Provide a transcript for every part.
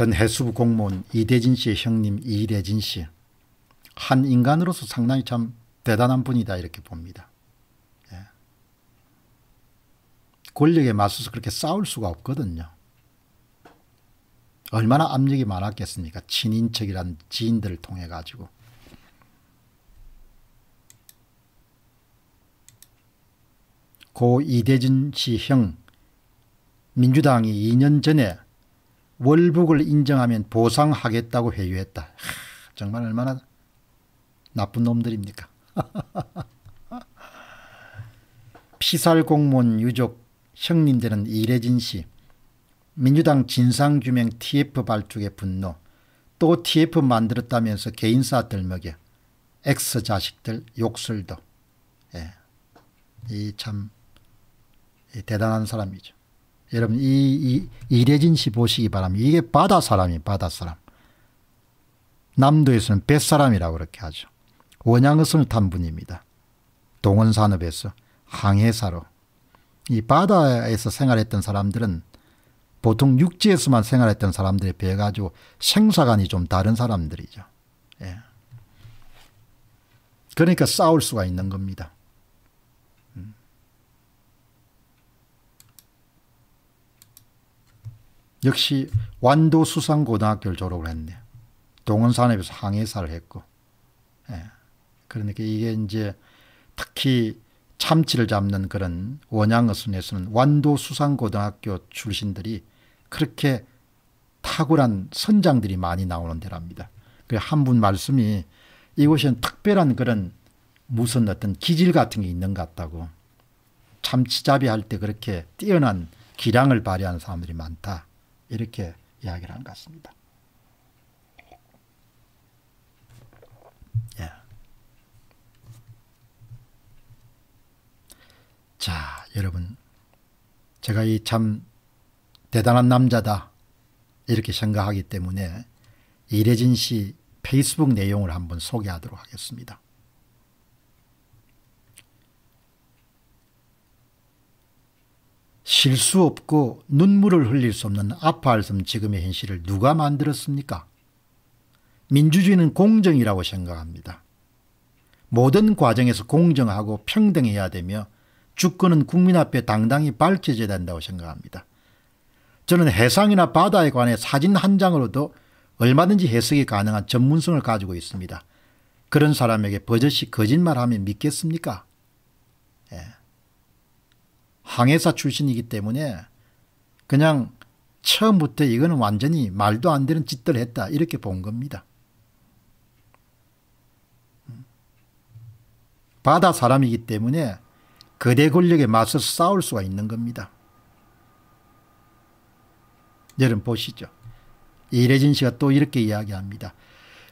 전 해수부 공무원 이대진 씨의 형님 이대진 씨. 한 인간으로서 상당히 참 대단한 분이다 이렇게 봅니다. 예. 권력에 맞서서 그렇게 싸울 수가 없거든요. 얼마나 압력이 많았겠습니까? 친인척이란 지인들을 통해 가지고. 고 이대진 씨 형, 민주당이 2년 전에 월북을 인정하면 보상하겠다고 회유했다. 하, 정말 얼마나 나쁜 놈들입니까? 피살 공무원 유족 형님 되는 이대진 씨, 민주당 진상규명 TF 발족에 분노, 또 TF 만들었다면서 개인사 들먹여 X 자식들 욕설도. 예. 이 참 대단한 사람이죠. 여러분 이대진 씨 보시기 바랍니다. 이게 바다 사람이에요. 바다 사람. 남도에서는 뱃사람이라고 그렇게 하죠. 원양어선을 탄 분입니다. 동원산업에서 항해사로. 이 바다에서 생활했던 사람들은 보통 육지에서만 생활했던 사람들에 비해 가지고 생사관이 좀 다른 사람들이죠. 예. 그러니까 싸울 수가 있는 겁니다. 역시 완도수산고등학교를 졸업을 했네요. 동원산업에서 항해사를 했고. 예. 그러니까 이게 이제 특히 참치를 잡는 그런 원양어순에서는 완도수산고등학교 출신들이 그렇게 탁월한 선장들이 많이 나오는 데랍니다. 그래서 한 분 말씀이 이곳에는 특별한 그런 무슨 어떤 기질 같은 게 있는 것 같다고. 참치잡이 할 때 그렇게 뛰어난 기량을 발휘하는 사람들이 많다. 이렇게 이야기를 한 것 같습니다. 예. 자, 여러분, 제가 이 참 대단한 남자다 이렇게 생각하기 때문에 이대진 씨 페이스북 내용을 한번 소개하도록 하겠습니다. 실수 없고 눈물을 흘릴 수 없는 아파할 수 없는 지금의 현실을 누가 만들었습니까? 민주주의는 공정이라고 생각합니다. 모든 과정에서 공정하고 평등해야 되며 주권은 국민 앞에 당당히 밝혀져야 된다고 생각합니다. 저는 해상이나 바다에 관해 사진 한 장으로도 얼마든지 해석이 가능한 전문성을 가지고 있습니다. 그런 사람에게 버젓이 거짓말하면 믿겠습니까? 예. 항해사 출신이기 때문에 그냥 처음부터 이거는 완전히 말도 안 되는 짓들 했다 이렇게 본 겁니다. 바다 사람이기 때문에 거대 권력에 맞서서 싸울 수가 있는 겁니다. 여러분 보시죠. 이대진 씨가 또 이렇게 이야기합니다.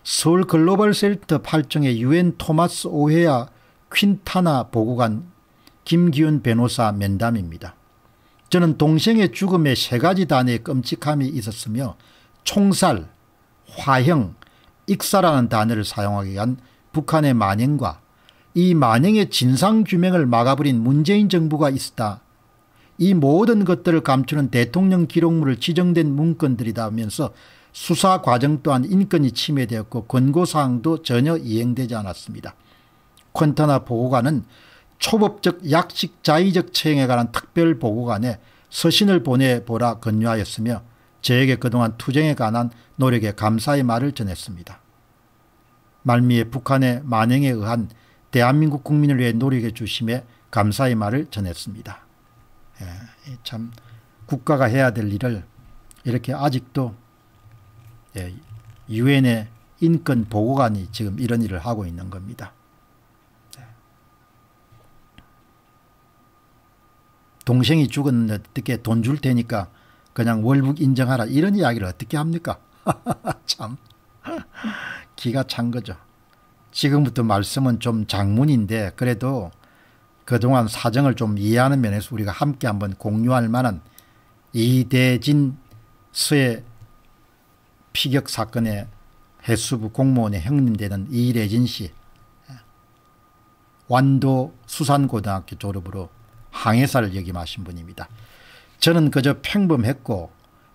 서울 글로벌 센터 8층의 유엔 토마스 오헤아 킨타나 보고관 김기훈 변호사 면담입니다. 저는 동생의 죽음에 세 가지 단어의 끔찍함이 있었으며 총살, 화형, 익사라는 단어를 사용하게 한 북한의 만행과 이 만행의 진상규명을 막아버린 문재인 정부가 있었다. 이 모든 것들을 감추는 대통령 기록물을 지정된 문건들이다면서 수사 과정 또한 인권이 침해되었고 권고사항도 전혀 이행되지 않았습니다. 킨타나 보고관은 초법적 약식 자의적 체행에 관한 특별 보고관에 서신을 보내보라 권유하였으며 저에게 그동안 투쟁에 관한 노력에 감사의 말을 전했습니다. 말미에 북한의 만행에 의한 대한민국 국민을 위해 노력해 주심에 감사의 말을 전했습니다. 예, 참 국가가 해야 될 일을 이렇게 아직도 유엔의 예, 인권 보고관이 지금 이런 일을 하고 있는 겁니다. 동생이 죽었는데 어떻게 돈 줄 테니까 그냥 월북 인정하라 이런 이야기를 어떻게 합니까? 참 기가 찬 거죠. 지금부터 말씀은 좀 장문인데 그래도 그동안 사정을 좀 이해하는 면에서 우리가 함께 한번 공유할 만한 이대진 서해 피격 사건의 해수부 공무원의 형님 되는 이대진 씨. 완도 수산고등학교 졸업으로 항해사를 역임하신 분입니다. 저는 그저 평범했고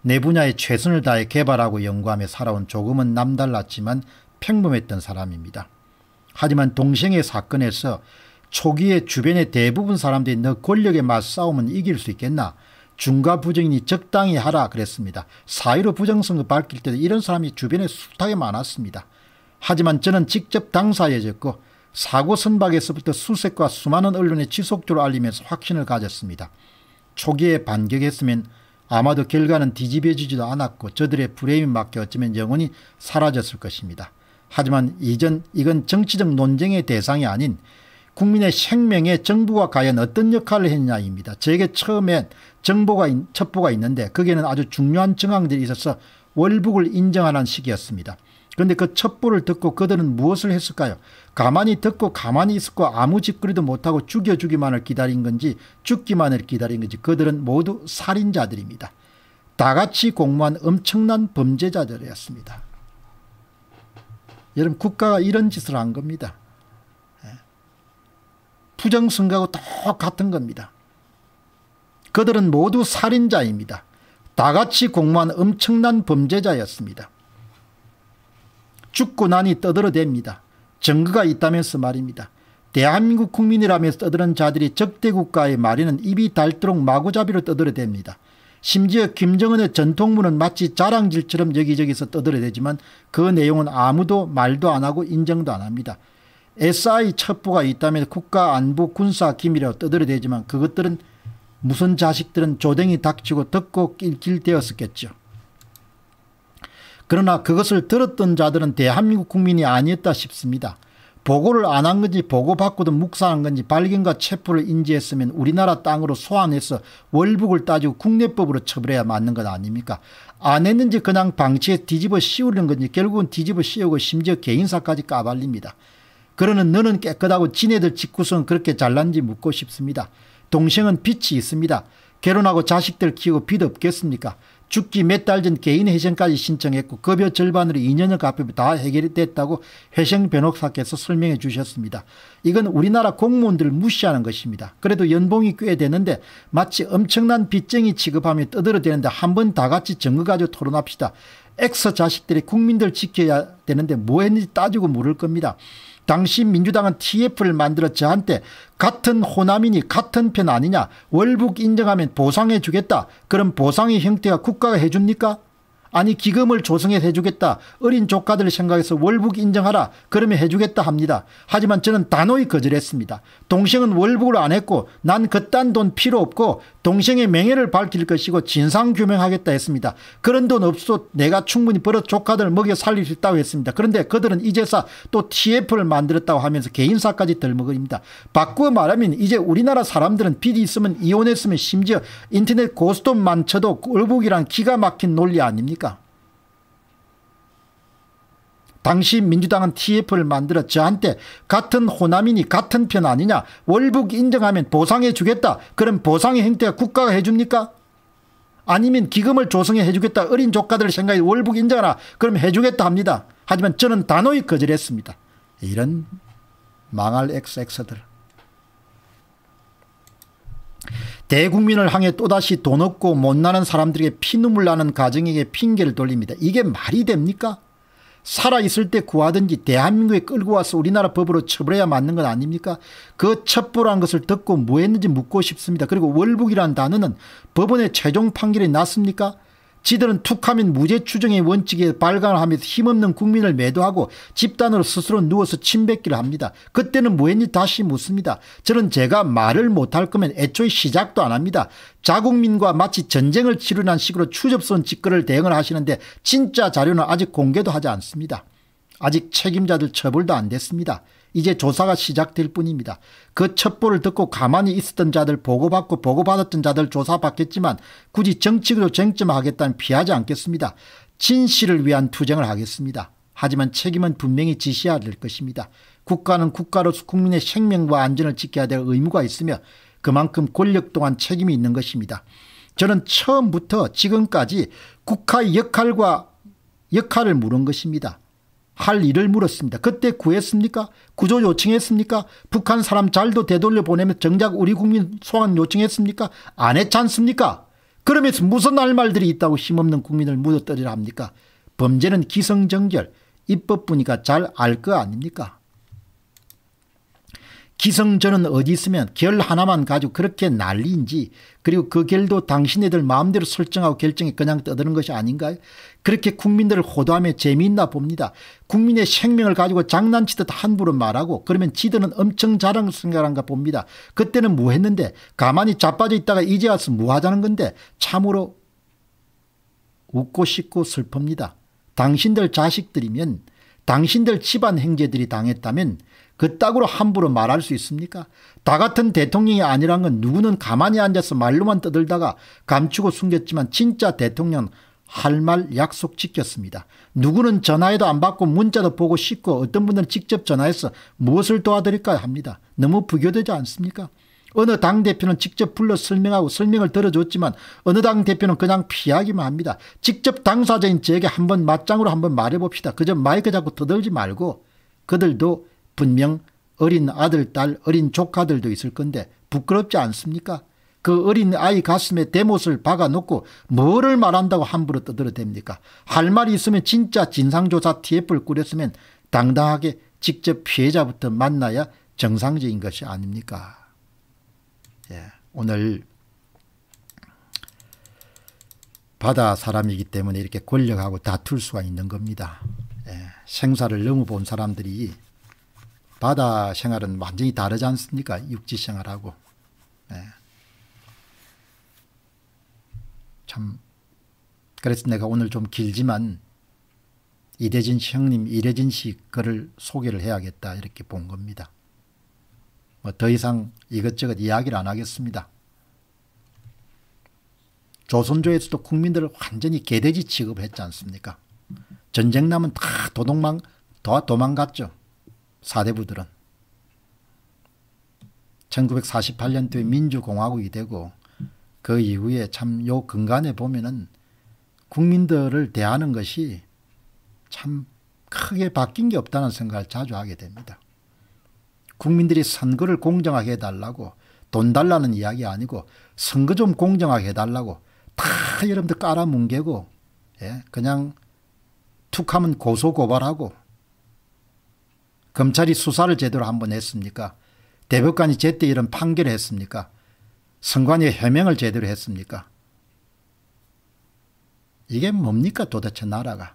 내 분야에 최선을 다해 개발하고 연구하며 살아온 조금은 남달랐지만 평범했던 사람입니다. 하지만 동생의 사건에서 초기에 주변의 대부분 사람들이 너 권력에 맞싸우면 이길 수 있겠나? 중과 부정이니 적당히 하라 그랬습니다. 4.15 부정선거 밝힐 때도 이런 사람이 주변에 숱하게 많았습니다. 하지만 저는 직접 당사자였고 사고 선박에서부터 수색과 수많은 언론에 지속적으로 알리면서 확신을 가졌습니다. 초기에 반격했으면 아마도 결과는 뒤집어지지도 않았고 저들의 프레임에 맞게 어쩌면 영원히 사라졌을 것입니다. 하지만 이건 정치적 논쟁의 대상이 아닌 국민의 생명에 정부가 과연 어떤 역할을 했냐입니다. 제게 처음에 첩보가 있는데 거기에는 아주 중요한 정황들이 있어서 월북을 인정하는 시기였습니다. 그런데 그 첩보를 듣고 그들은 무엇을 했을까요? 가만히 듣고 가만히 있었고 아무 짓거리도 못하고 죽여주기만을 기다린 건지 죽기만을 기다린 건지 그들은 모두 살인자들입니다. 다같이 공모한 엄청난 범죄자들이었습니다. 여러분, 국가가 이런 짓을 한 겁니다. 부정선거하고 똑같은 겁니다. 그들은 모두 살인자입니다. 다같이 공모한 엄청난 범죄자였습니다. 죽고 나니 떠들어댑니다. 증거가 있다면서 말입니다. 대한민국 국민이라면서 떠드는 자들이 적대국가의 말에는 입이 닳도록 마구잡이로 떠들어댑니다. 심지어 김정은의 전통문은 마치 자랑질처럼 여기저기서 떠들어대지만 그 내용은 아무도 말도 안 하고 인정도 안 합니다. SI 첩보가 있다면 국가 안보 군사 기밀이라고 떠들어대지만 그것들은 무슨 자식들은 조댕이 닥치고 듣고 낄낄대었었겠죠. 그러나 그것을 들었던 자들은 대한민국 국민이 아니었다 싶습니다. 보고를 안 한 건지 보고받고도 묵살한 건지 발견과 체포를 인지했으면 우리나라 땅으로 소환해서 월북을 따지고 국내법으로 처벌해야 맞는 것 아닙니까? 안 했는지 그냥 방치해 뒤집어 씌우려는 건지 결국은 뒤집어 씌우고 심지어 개인사까지 까발립니다. 그러는 너는 깨끗하고 지네들 직구선 그렇게 잘난지 묻고 싶습니다. 동생은 빛이 있습니다. 결혼하고 자식들 키우고 빚 없겠습니까? 죽기 몇 달 전 개인 회생까지 신청했고 급여 절반으로 2년여 갚으면 다 해결이 됐다고 회생 변호사께서 설명해 주셨습니다. 이건 우리나라 공무원들을 무시하는 것입니다. 그래도 연봉이 꽤 되는데 마치 엄청난 빚쟁이 취급하며 떠들어대는데 한번 다같이 증거 가지고 토론합시다. 엑스 자식들이 국민들 지켜야 되는데 뭐 했는지 따지고 물을 겁니다. 당시 민주당은 TF를 만들어 저한테 같은 호남이니 같은 편 아니냐, 월북 인정하면 보상해 주겠다, 그럼 보상의 형태가 국가가 해 줍니까? 아니 기금을 조성해서 해 주겠다, 어린 조카들 생각해서 월북 인정하라 그러면 해 주겠다 합니다. 하지만 저는 단호히 거절했습니다. 동생은 월북을 안 했고 난 그딴 돈 필요 없고 동생의 명예를 밝힐 것이고 진상규명하겠다 했습니다. 그런 돈 없어 내가 충분히 벌어 조카들 먹여 살릴 수 있다고 했습니다. 그런데 그들은 이제서 또 TF를 만들었다고 하면서 개인사까지 덜먹입니다. 바꾸어 말하면 이제 우리나라 사람들은 빚이 있으면 이혼했으면 심지어 인터넷 고스톱만 쳐도 월북이란 기가 막힌 논리 아닙니까? 당시 민주당은 TF를 만들어 저한테 같은 호남이니 같은 편 아니냐, 월북 인정하면 보상해 주겠다, 그럼 보상의 형태가 국가가 해줍니까? 아니면 기금을 조성해 해주겠다, 어린 조카들 생각에 월북 인정하라 그럼 해주겠다 합니다. 하지만 저는 단호히 거절했습니다. 이런 망할 XX들, 대국민을 향해 또다시 돈 없고 못나는 사람들에게 피눈물 나는 가정에게 핑계를 돌립니다. 이게 말이 됩니까? 살아있을 때 구하든지 대한민국에 끌고 와서 우리나라 법으로 처벌해야 맞는 건 아닙니까? 그 첩보란 것을 듣고 뭐 했는지 묻고 싶습니다. 그리고 월북이라는 단어는 법원의 최종 판결이 났습니까? 지들은 툭하면 무죄 추정의 원칙에 발광을 하면서 힘없는 국민을 매도하고 집단으로 스스로 누워서 침뱉기를 합니다. 그때는 뭐 했는지 다시 묻습니다. 저는 제가 말을 못할 거면 애초에 시작도 안 합니다. 자국민과 마치 전쟁을 치르는 식으로 추접스러운 짓거리를 대응을 하시는데 진짜 자료는 아직 공개도 하지 않습니다. 아직 책임자들 처벌도 안 됐습니다. 이제 조사가 시작될 뿐입니다. 그 첩보를 듣고 가만히 있었던 자들 보고받고 보고받았던 자들 조사받겠지만 굳이 정치적으로 쟁점하겠다는 피하지 않겠습니다. 진실을 위한 투쟁을 하겠습니다. 하지만 책임은 분명히 지시해야 될 것입니다. 국가는 국가로서 국민의 생명과 안전을 지켜야 될 의무가 있으며 그만큼 권력 또한 책임이 있는 것입니다. 저는 처음부터 지금까지 국가의 역할을 물은 것입니다. 할 일을 물었습니다. 그때 구했습니까? 구조 요청했습니까? 북한 사람 잘도 되돌려 보내면 정작 우리 국민 소환 요청했습니까? 안 했지 않습니까? 그러면서 무슨 알말들이 있다고 힘없는 국민을 묻어뜨리라 합니까? 범죄는 기성정결, 입법부니까 잘 알 거 아닙니까? 기성전은 어디 있으면 결 하나만 가지고 그렇게 난리인지, 그리고 그 결도 당신네들 마음대로 설정하고 결정해 그냥 떠드는 것이 아닌가요? 그렇게 국민들을 호도하며 재미있나 봅니다. 국민의 생명을 가지고 장난치듯 함부로 말하고 그러면 지들은 엄청 잘한 생각한가 봅니다. 그때는 뭐 했는데, 가만히 자빠져 있다가 이제 와서 뭐 하자는 건데, 참으로 웃고 싶고 슬픕니다. 당신들 자식들이면, 당신들 집안 행제들이 당했다면 그따구로 함부로 말할 수 있습니까? 다 같은 대통령이 아니란 건 누구는 가만히 앉아서 말로만 떠들다가 감추고 숨겼지만 진짜 대통령은 할 말 약속 지켰습니다. 누구는 전화해도 안 받고 문자도 보고 싶고 어떤 분들은 직접 전화해서 무엇을 도와드릴까 합니다. 너무 부교되지 않습니까? 어느 당대표는 직접 불러 설명하고 설명을 들어줬지만 어느 당대표는 그냥 피하기만 합니다. 직접 당사자인 저에게 한번 맞짱으로 한번 말해봅시다. 그저 마이크 잡고 떠들지 말고. 그들도 분명 어린 아들, 딸, 어린 조카들도 있을 건데 부끄럽지 않습니까? 그 어린 아이 가슴에 대못을 박아놓고 뭐를 말한다고 함부로 떠들어댑니까? 할 말이 있으면 진짜 진상조사 TF를 꾸렸으면 당당하게 직접 피해자부터 만나야 정상적인 것이 아닙니까? 예, 오늘 바다 사람이기 때문에 이렇게 권력하고 다툴 수가 있는 겁니다. 예, 생사를 너무 본 사람들이 바다 생활은 완전히 다르지 않습니까? 육지 생활하고. 예. 참 그래서 내가 오늘 좀 길지만 이대진 씨 형님, 이대진 씨 글을 소개를 해야겠다 이렇게 본 겁니다. 뭐 더 이상 이것저것 이야기를 안 하겠습니다. 조선조에서도 국민들을 완전히 개돼지 취급했지 않습니까? 전쟁 나면 다 도망갔죠. 사대부들은 1948년도에 민주공화국이 되고 그 이후에 참 요 근간에 보면은 국민들을 대하는 것이 참 크게 바뀐 게 없다는 생각을 자주 하게 됩니다. 국민들이 선거를 공정하게 해달라고 돈 달라는 이야기 아니고 선거 좀 공정하게 해달라고 다 여러분들 깔아뭉개고, 예, 그냥 툭하면 고소고발하고. 검찰이 수사를 제대로 한번 했습니까? 대법관이 제때 이런 판결을 했습니까? 선관위의 해명을 제대로 했습니까? 이게 뭡니까 도대체 나라가?